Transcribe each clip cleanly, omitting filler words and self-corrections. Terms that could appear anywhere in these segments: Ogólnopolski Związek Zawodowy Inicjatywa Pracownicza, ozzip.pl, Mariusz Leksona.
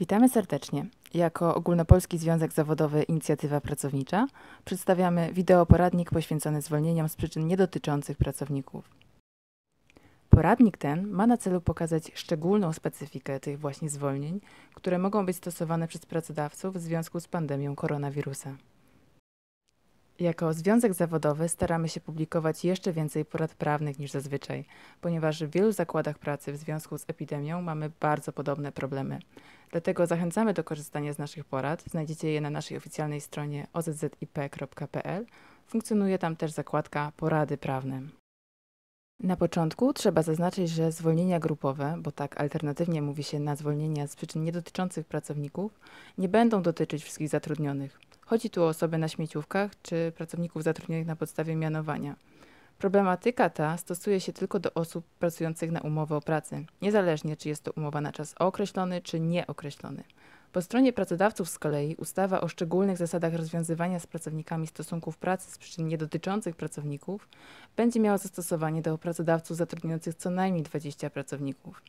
Witamy serdecznie. Jako Ogólnopolski Związek Zawodowy Inicjatywa Pracownicza przedstawiamy wideoporadnik poświęcony zwolnieniom z przyczyn niedotyczących pracowników. Poradnik ten ma na celu pokazać szczególną specyfikę tych właśnie zwolnień, które mogą być stosowane przez pracodawców w związku z pandemią koronawirusa. Jako związek zawodowy staramy się publikować jeszcze więcej porad prawnych niż zazwyczaj, ponieważ w wielu zakładach pracy w związku z epidemią mamy bardzo podobne problemy. Dlatego zachęcamy do korzystania z naszych porad. Znajdziecie je na naszej oficjalnej stronie ozzip.pl. Funkcjonuje tam też zakładka Porady prawne. Na początku trzeba zaznaczyć, że zwolnienia grupowe, bo tak alternatywnie mówi się na zwolnienia z przyczyn niedotyczących pracowników, nie będą dotyczyć wszystkich zatrudnionych. Chodzi tu o osoby na śmieciówkach czy pracowników zatrudnionych na podstawie mianowania. Problematyka ta stosuje się tylko do osób pracujących na umowę o pracę, niezależnie czy jest to umowa na czas określony czy nieokreślony. Po stronie pracodawców z kolei ustawa o szczególnych zasadach rozwiązywania z pracownikami stosunków pracy z przyczyn niedotyczących pracowników będzie miała zastosowanie do pracodawców zatrudniających co najmniej 20 pracowników.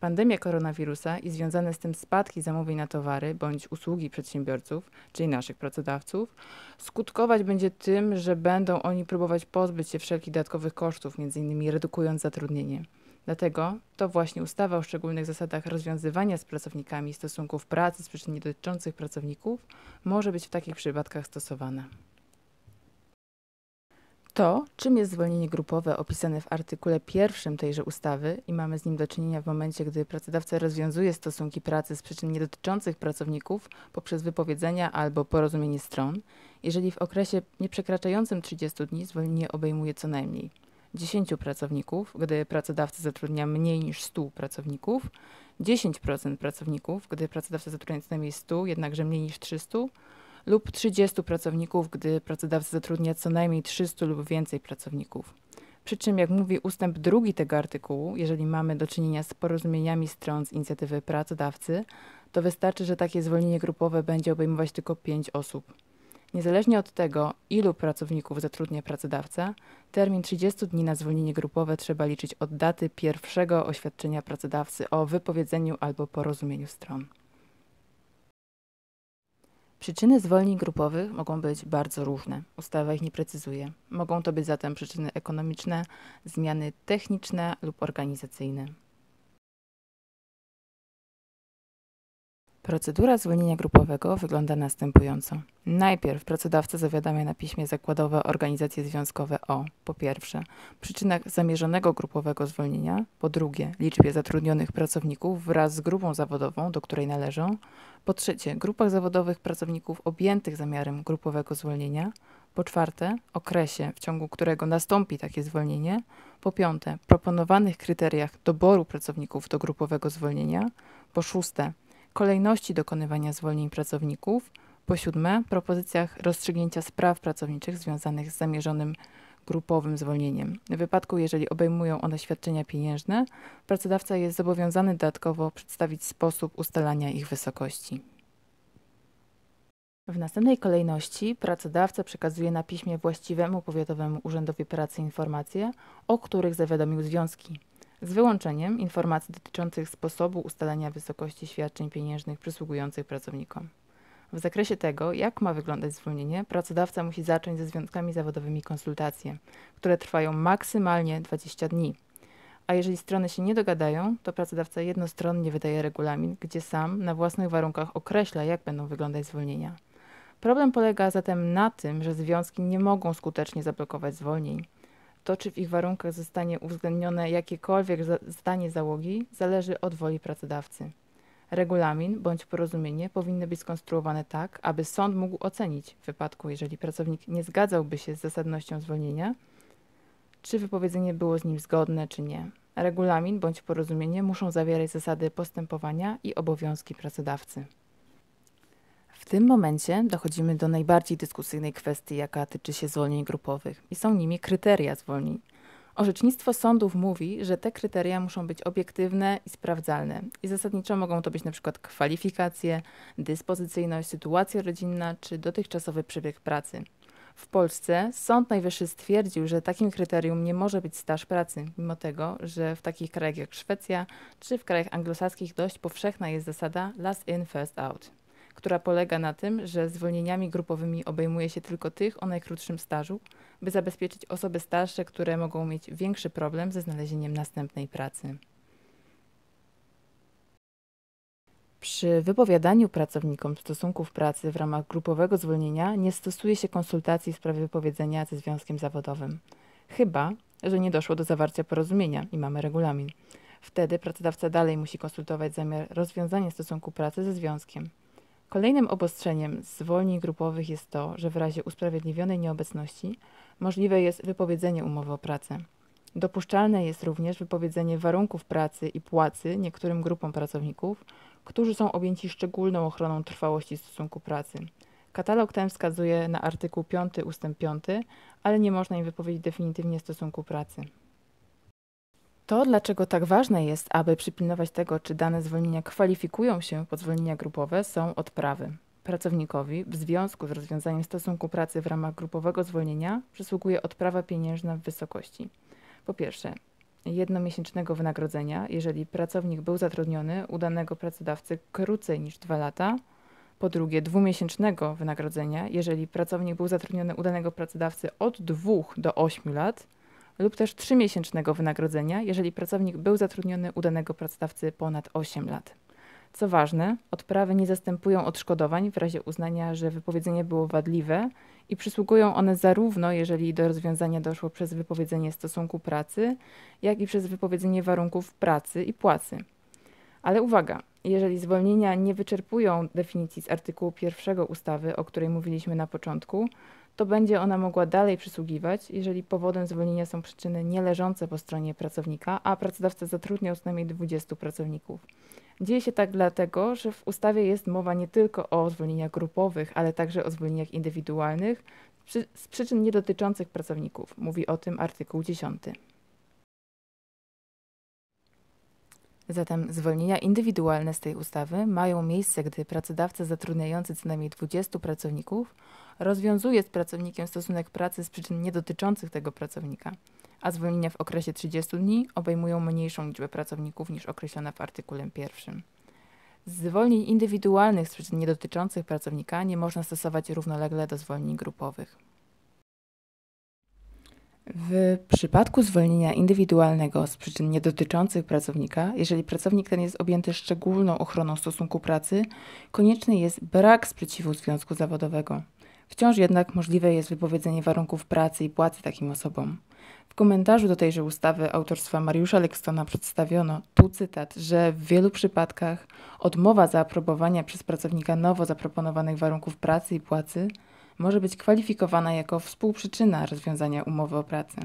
Pandemia koronawirusa i związane z tym spadki zamówień na towary bądź usługi przedsiębiorców, czyli naszych pracodawców, skutkować będzie tym, że będą oni próbować pozbyć się wszelkich dodatkowych kosztów, m.in. redukując zatrudnienie. Dlatego to właśnie ustawa o szczególnych zasadach rozwiązywania z pracownikami stosunków pracy z przyczyn niedotyczących pracowników może być w takich przypadkach stosowana. To, czym jest zwolnienie grupowe opisane w artykule 1 tejże ustawy i mamy z nim do czynienia w momencie, gdy pracodawca rozwiązuje stosunki pracy z przyczyn niedotyczących pracowników poprzez wypowiedzenia albo porozumienie stron, jeżeli w okresie nieprzekraczającym 30 dni zwolnienie obejmuje co najmniej 10 pracowników, gdy pracodawca zatrudnia mniej niż 100 pracowników, 10% pracowników, gdy pracodawca zatrudnia co najmniej 100, jednakże mniej niż 300, lub 30 pracowników, gdy pracodawca zatrudnia co najmniej 300 lub więcej pracowników. Przy czym, jak mówi ustęp 2 tego artykułu, jeżeli mamy do czynienia z porozumieniami stron z inicjatywy pracodawcy, to wystarczy, że takie zwolnienie grupowe będzie obejmować tylko 5 osób. Niezależnie od tego, ilu pracowników zatrudnia pracodawca, termin 30 dni na zwolnienie grupowe trzeba liczyć od daty pierwszego oświadczenia pracodawcy o wypowiedzeniu albo porozumieniu stron. Przyczyny zwolnień grupowych mogą być bardzo różne. Ustawa ich nie precyzuje. Mogą to być zatem przyczyny ekonomiczne, zmiany techniczne lub organizacyjne. Procedura zwolnienia grupowego wygląda następująco. Najpierw pracodawca zawiadamia na piśmie zakładowe organizacje związkowe o, po pierwsze, przyczynach zamierzonego grupowego zwolnienia, po drugie, liczbie zatrudnionych pracowników wraz z grupą zawodową, do której należą, po trzecie, grupach zawodowych pracowników objętych zamiarem grupowego zwolnienia, po czwarte, okresie, w ciągu którego nastąpi takie zwolnienie, po piąte, proponowanych kryteriach doboru pracowników do grupowego zwolnienia, po szóste, kolejności dokonywania zwolnień pracowników, po siódme, propozycjach rozstrzygnięcia spraw pracowniczych związanych z zamierzonym grupowym zwolnieniem. W wypadku, jeżeli obejmują one świadczenia pieniężne, pracodawca jest zobowiązany dodatkowo przedstawić sposób ustalania ich wysokości. W następnej kolejności pracodawca przekazuje na piśmie właściwemu powiatowemu urzędowi pracy informacje, o których zawiadomił związki, z wyłączeniem informacji dotyczących sposobu ustalania wysokości świadczeń pieniężnych przysługujących pracownikom. W zakresie tego, jak ma wyglądać zwolnienie, pracodawca musi zacząć ze związkami zawodowymi konsultacje, które trwają maksymalnie 20 dni. A jeżeli strony się nie dogadają, to pracodawca jednostronnie wydaje regulamin, gdzie sam na własnych warunkach określa, jak będą wyglądać zwolnienia. Problem polega zatem na tym, że związki nie mogą skutecznie zablokować zwolnień. To, czy w ich warunkach zostanie uwzględnione jakiekolwiek zdanie załogi, zależy od woli pracodawcy. Regulamin bądź porozumienie powinny być skonstruowane tak, aby sąd mógł ocenić w wypadku, jeżeli pracownik nie zgadzałby się z zasadnością zwolnienia, czy wypowiedzenie było z nim zgodne, czy nie. Regulamin bądź porozumienie muszą zawierać zasady postępowania i obowiązki pracodawcy. W tym momencie dochodzimy do najbardziej dyskusyjnej kwestii, jaka tyczy się zwolnień grupowych i są nimi kryteria zwolnień. Orzecznictwo sądów mówi, że te kryteria muszą być obiektywne i sprawdzalne i zasadniczo mogą to być np. kwalifikacje, dyspozycyjność, sytuacja rodzinna czy dotychczasowy przebieg pracy. W Polsce Sąd Najwyższy stwierdził, że takim kryterium nie może być staż pracy, mimo tego, że w takich krajach jak Szwecja czy w krajach anglosaskich dość powszechna jest zasada last in, first out, która polega na tym, że zwolnieniami grupowymi obejmuje się tylko tych o najkrótszym stażu, by zabezpieczyć osoby starsze, które mogą mieć większy problem ze znalezieniem następnej pracy. Przy wypowiadaniu pracownikom stosunków pracy w ramach grupowego zwolnienia nie stosuje się konsultacji w sprawie wypowiedzenia ze związkiem zawodowym, chyba że nie doszło do zawarcia porozumienia i mamy regulamin. Wtedy pracodawca dalej musi konsultować zamiar rozwiązania stosunku pracy ze związkiem. Kolejnym obostrzeniem zwolnień grupowych jest to, że w razie usprawiedliwionej nieobecności możliwe jest wypowiedzenie umowy o pracę. Dopuszczalne jest również wypowiedzenie warunków pracy i płacy niektórym grupom pracowników, którzy są objęci szczególną ochroną trwałości stosunku pracy. Katalog ten wskazuje na artykuł 5 ust. 5, ale nie można im wypowiedzieć definitywnie stosunku pracy. To, dlaczego tak ważne jest, aby przypilnować tego, czy dane zwolnienia kwalifikują się pod zwolnienia grupowe, są odprawy. Pracownikowi w związku z rozwiązaniem stosunku pracy w ramach grupowego zwolnienia przysługuje odprawa pieniężna w wysokości: po pierwsze, jednomiesięcznego wynagrodzenia, jeżeli pracownik był zatrudniony u danego pracodawcy krócej niż 2 lata. Po drugie, dwumiesięcznego wynagrodzenia, jeżeli pracownik był zatrudniony u danego pracodawcy od 2 do 8 lat. Lub też 3-miesięcznego wynagrodzenia, jeżeli pracownik był zatrudniony u danego pracodawcy ponad 8 lat. Co ważne, odprawy nie zastępują odszkodowań w razie uznania, że wypowiedzenie było wadliwe i przysługują one zarówno, jeżeli do rozwiązania doszło przez wypowiedzenie stosunku pracy, jak i przez wypowiedzenie warunków pracy i płacy. Ale uwaga, jeżeli zwolnienia nie wyczerpują definicji z artykułu 1 ustawy, o której mówiliśmy na początku, to będzie ona mogła dalej przysługiwać, jeżeli powodem zwolnienia są przyczyny nieleżące po stronie pracownika, a pracodawca zatrudniał co najmniej 20 pracowników. Dzieje się tak dlatego, że w ustawie jest mowa nie tylko o zwolnieniach grupowych, ale także o zwolnieniach indywidualnych z przyczyn niedotyczących pracowników. Mówi o tym artykuł 10. Zatem zwolnienia indywidualne z tej ustawy mają miejsce, gdy pracodawca zatrudniający co najmniej 20 pracowników rozwiązuje z pracownikiem stosunek pracy z przyczyn niedotyczących tego pracownika, a zwolnienia w okresie 30 dni obejmują mniejszą liczbę pracowników niż określona w artykule 1. Zwolnień indywidualnych z przyczyn niedotyczących pracownika nie można stosować równolegle do zwolnień grupowych. W przypadku zwolnienia indywidualnego z przyczyn niedotyczących pracownika, jeżeli pracownik ten jest objęty szczególną ochroną stosunku pracy, konieczny jest brak sprzeciwu związku zawodowego. Wciąż jednak możliwe jest wypowiedzenie warunków pracy i płacy takim osobom. W komentarzu do tejże ustawy autorstwa Mariusza Leksona przedstawiono, tu cytat, że w wielu przypadkach odmowa zaaprobowania przez pracownika nowo zaproponowanych warunków pracy i płacy może być kwalifikowana jako współprzyczyna rozwiązania umowy o pracę.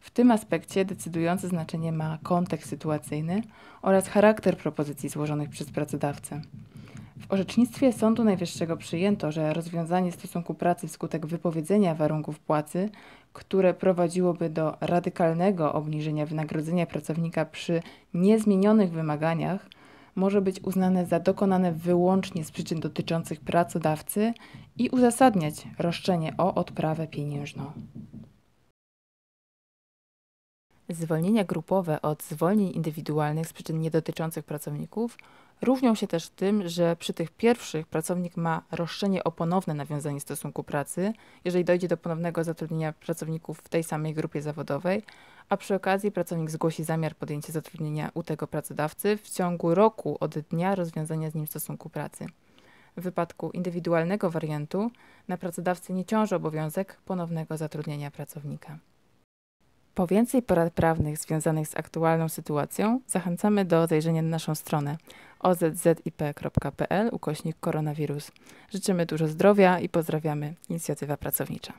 W tym aspekcie decydujące znaczenie ma kontekst sytuacyjny oraz charakter propozycji złożonych przez pracodawcę. W orzecznictwie Sądu Najwyższego przyjęto, że rozwiązanie stosunku pracy wskutek wypowiedzenia warunków płacy, które prowadziłoby do radykalnego obniżenia wynagrodzenia pracownika przy niezmienionych wymaganiach, może być uznane za dokonane wyłącznie z przyczyn dotyczących pracodawcy i uzasadniać roszczenie o odprawę pieniężną. Zwolnienia grupowe od zwolnień indywidualnych z przyczyn niedotyczących pracowników różnią się też tym, że przy tych pierwszych pracownik ma roszczenie o ponowne nawiązanie stosunku pracy, jeżeli dojdzie do ponownego zatrudnienia pracowników w tej samej grupie zawodowej, a przy okazji pracownik zgłosi zamiar podjęcia zatrudnienia u tego pracodawcy w ciągu roku od dnia rozwiązania z nim stosunku pracy. W wypadku indywidualnego wariantu na pracodawcy nie ciąży obowiązek ponownego zatrudnienia pracownika. Po więcej porad prawnych związanych z aktualną sytuacją zachęcamy do zajrzenia na naszą stronę ozzip.pl/koronawirus. Życzymy dużo zdrowia i pozdrawiamy Inicjatywa Pracownicza.